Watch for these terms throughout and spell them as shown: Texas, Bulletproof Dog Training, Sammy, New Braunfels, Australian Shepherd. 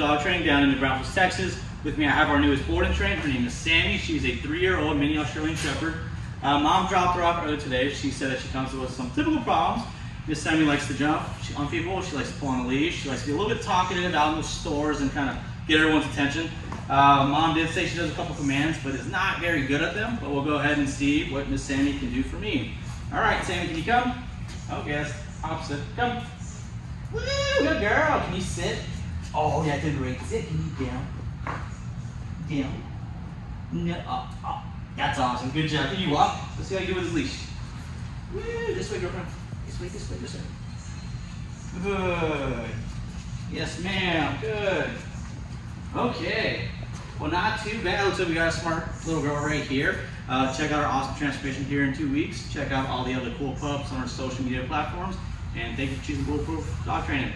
Dog Training down in New Braunfels, Texas. With me, I have our newest board and train. Her name is Sammy. She's a 3-year-old mini Australian Shepherd. Mom dropped her off earlier today. She said that she comes with some typical problems. Miss Sammy likes to jump on people. She likes to pull on the leash. She likes to be a little bit talkative out in the stores and kind of get everyone's attention. Mom did say she does a couple commands, but is not very good at them. But we'll go ahead and see what Miss Sammy can do for me. All right, Sammy, can you come? Oh, yes, opposite. Come. Woo, good girl. Can you sit? Oh, yeah, I did great. Sit. Can you down? Down. No, up, up. That's awesome. Good job. Can you walk? Let's see how you do with his leash. Woo, this way, girlfriend. This way, this way, this way. Good. Yes, ma'am. Good. Okay. Well, not too bad. Looks like we got a smart little girl right here. Check out our awesome transformation here in 2 weeks. Check out all the other cool pups on our social media platforms. And thank you for choosing Bulletproof Dog Training.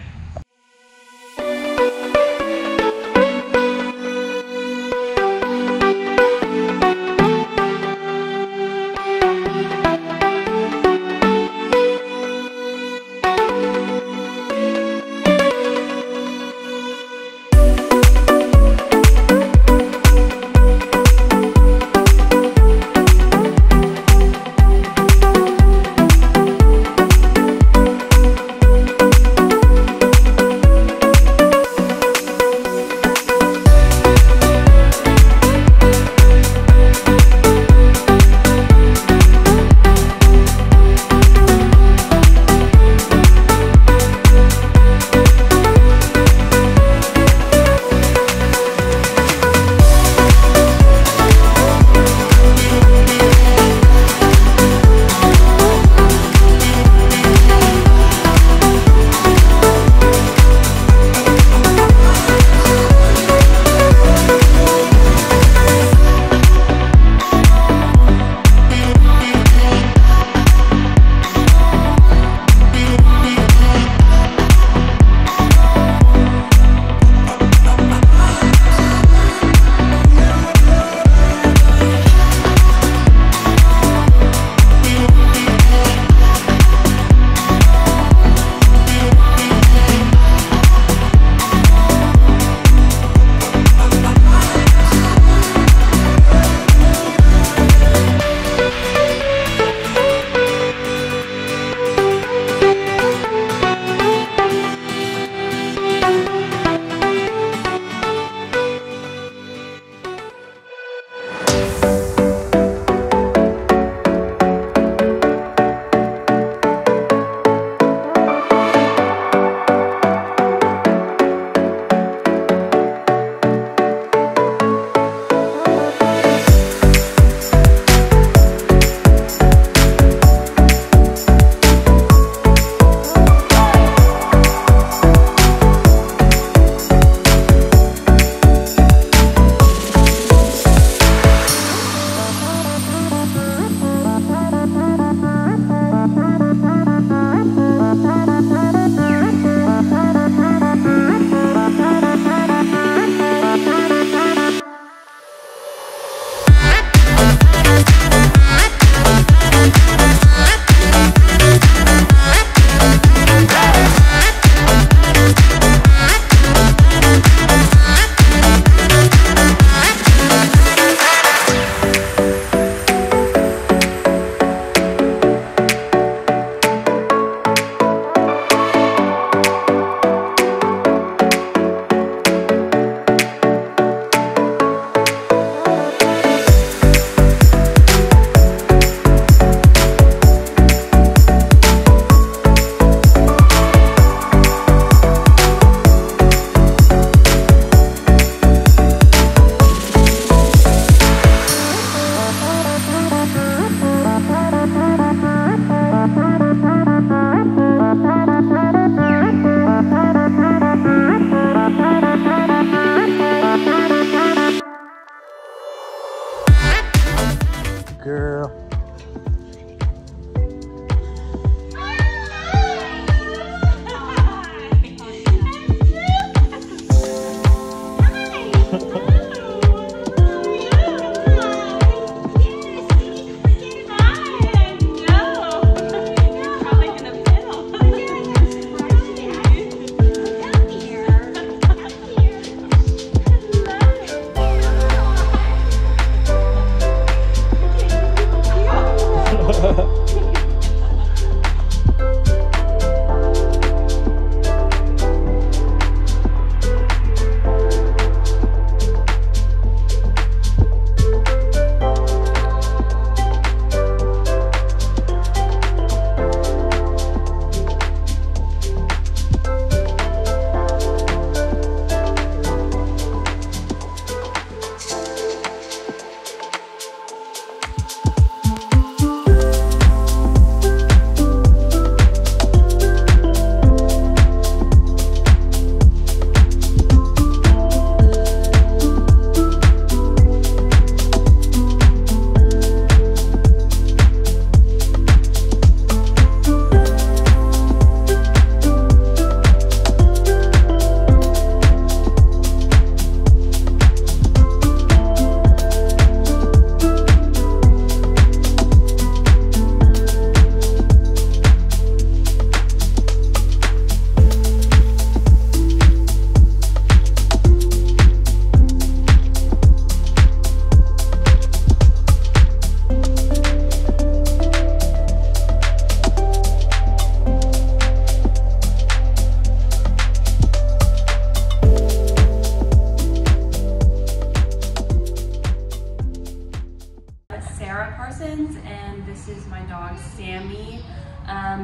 This is my dog, Sammy.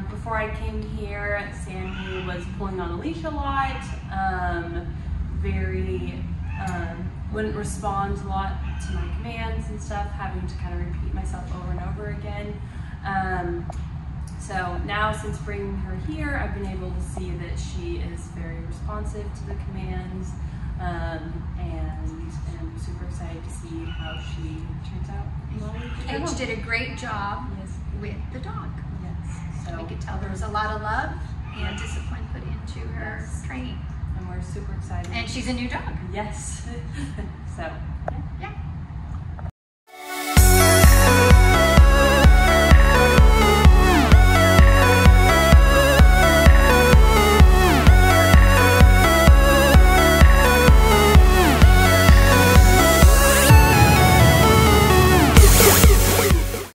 Before I came here, Sammy was pulling on a leash a lot, wouldn't respond a lot to my commands and stuff, having to kind of repeat myself over and over again. So now, since bringing her here, I've been able to see that she is very responsive to the commands, and I'm super excited to see how she turns out. Paige did a great job with the dog. Yes. So we could tell there was a lot of love and discipline put into her training. And we're super excited. And she's a new dog. Yes. So.